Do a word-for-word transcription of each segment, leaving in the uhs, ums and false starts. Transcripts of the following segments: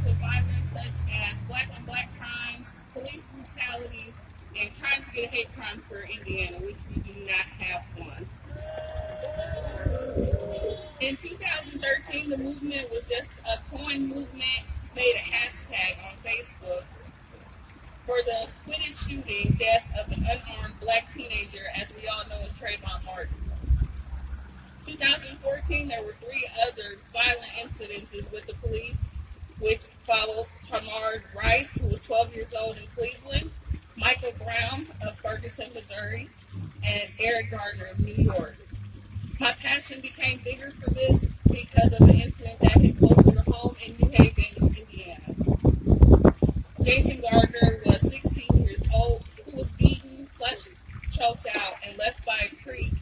acts of violence such as black-on-black crimes, police brutalities, and trying to get hate crimes for Indiana, which we do not have one. In two thousand thirteen, the movement was just a coin movement, made a hashtag on Facebook for the Twitter shooting death of an unarmed black teenager, as we all know as Trayvon Martin. In two thousand fourteen, there were three other violent incidences with the police, which followed Tamar Rice, who was twelve years old in Cleveland, Michael Brown of Ferguson, Missouri, and Eric Garner of New York. My passion became bigger for this because of an incident that hit closer to home in New Haven, Indiana. Jason Gardner was sixteen years old, who was beaten, slash choked out, and left by a creek.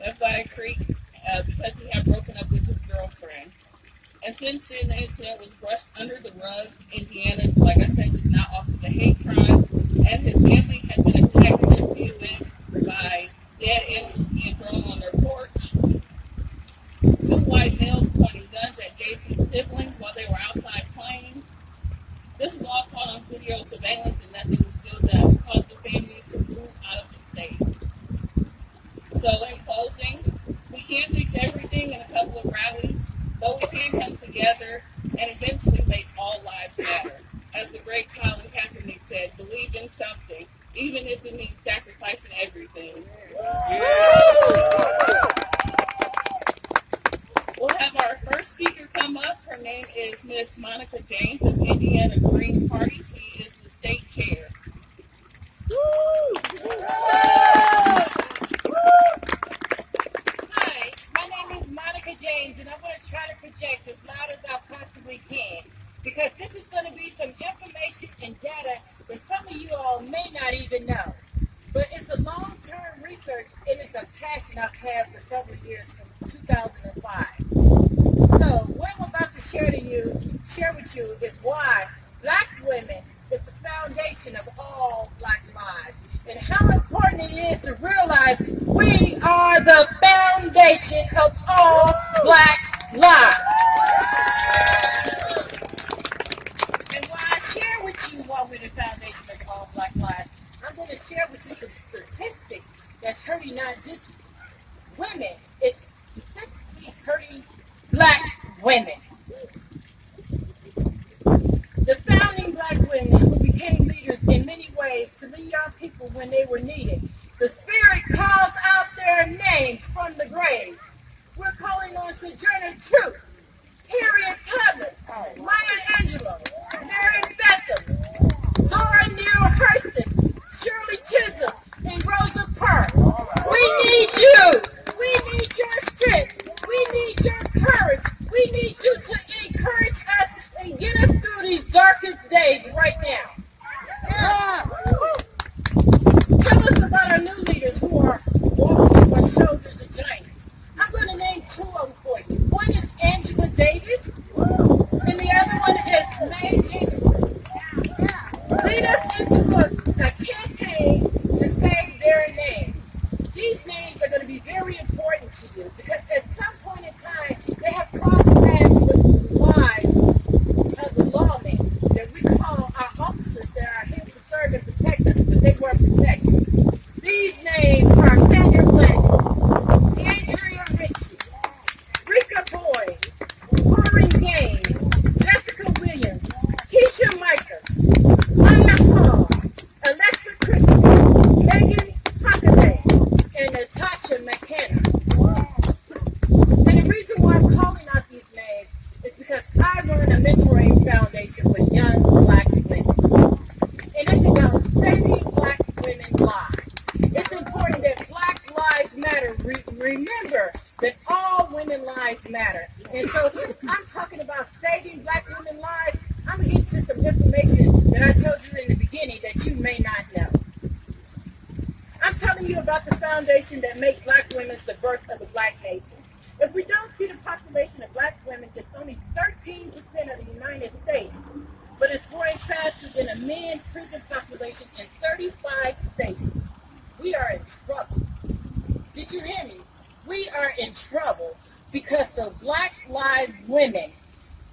Left by a creek uh, because he had broken up with his girlfriend. And since then, the incident was brushed under the rug. Indiana, like I said, was not off of the hate crime, and his family had been attacked since the event by dead animals being thrown on their porch, two white males pointing guns at Jason's siblings while they were outside playing. This was all caught on video surveillance, and nothing was still done, caused the family to move out of the state. So in closing, we can't fix everything in a couple of rallies, but we can come together and eventually make all lives matter. As the great Colin Kaepernick said, believe in something, even if it means sacrificing everything. We'll have our first speaker come up. Her name is Miss Monica James of Indiana Green Party. She is the state chair. Woo! Hi, my name is Monica James, and I'm going to try to project as loud as I possibly can, because this is going to be some information and data that some of you all may not even know. But it's a long-term research, and it's a passion I've had for several years from two thousand five. So what I'm about to share to you, share with you is why black women is the foundation of all black lives, and how important it is to realize we are the foundation of all black lives. And why I share with you why we're the foundation of all black lives, I'm going to share with you some statistics that's hurting not just women, it's specifically hurting black women. The founding black women who became leaders in many ways to lead our people when they were needed. The spirit calls out their names from the grave. We're calling on Sojourner Truth, Harriet Tubman, Maya Angelou, Mary Bethel, Zora Neale Hurston, Shirley Chisholm, and Rosa Parks. Right. We need you. We need your strength. We need your courage. We need you to encourage us and get us through these darkest days right now. Yeah. Tell us about our new leaders who are walking on shoulders of giants. I'm going to name two of them for you. One is Angela Davis, and the other one is Maya Jameson. Lead us into a A campaign to save their names. These names are going to be very important to you, because at some point in time, they have crossed paths with the lives of the lawmen that we call our officers that are here to serve and protect us, but they weren't protected. These names are Sandra Blake, Andrea Ritchie, Rika Boyd, Lori Gaines, Jessica Williams, Keisha Micah, Maya Angelou, that make black women the birth of the black nation. If we don't see the population of black women, it's only thirteen percent of the United States, but it's growing faster than a men's prison population in thirty-five states. We are in trouble. Did you hear me? We are in trouble because the black lives women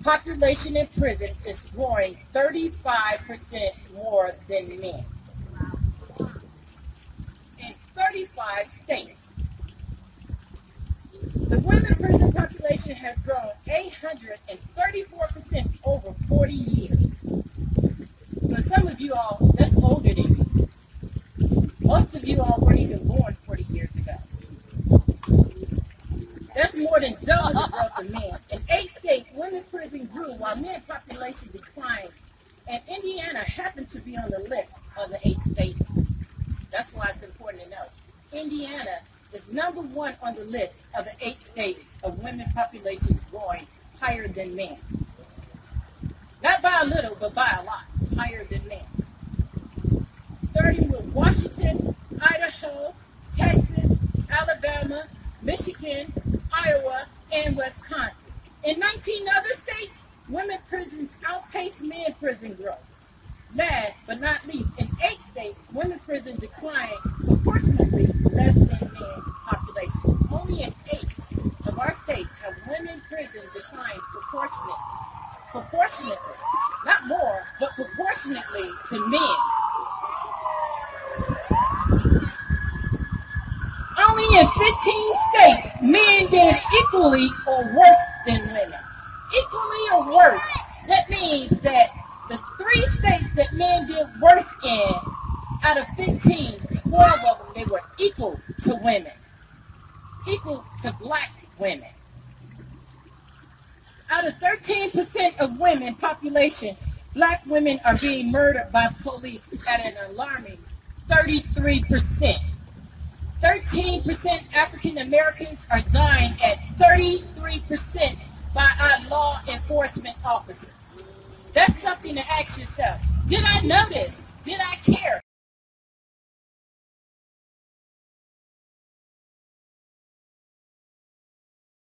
Population in prison is growing thirty-five percent more than men. In thirty-five states. The women prison population has grown eight hundred thirty-four percent over forty years. But some of you all, that's older than me. Most of you all were even born forty years ago. That's more than double the growth of men. In eight states, women's prison grew while men's population declined. And Indiana happened to be on the list of the eight states. That's why it's important to know. Indiana is number one on the list of the eight states of women's populations growing higher than men. Not by a little, but by a lot, higher than men. Starting with Washington, Idaho, Texas, Alabama, Michigan, Iowa, and Wisconsin. In nineteen other states, women's prisons outpaced men's prison growth. Last but not least, in eight states, women's prison declined proportionately less than men's population. Only in eight of our states have women's prison declined proportionately. Proportionately, not more, but proportionately to men. Only in fifteen states, men did equally or worse than women. Equally or worse. That means that the three states that men did worse in, out of fifteen, twelve of them, they were equal to women. Equal to black women. Out of thirteen percent of women population, black women are being murdered by police at an alarming thirty-three percent. thirteen percent African Americans are dying at thirty-three percent by our law enforcement officers. That's something to ask yourself. Did I know this?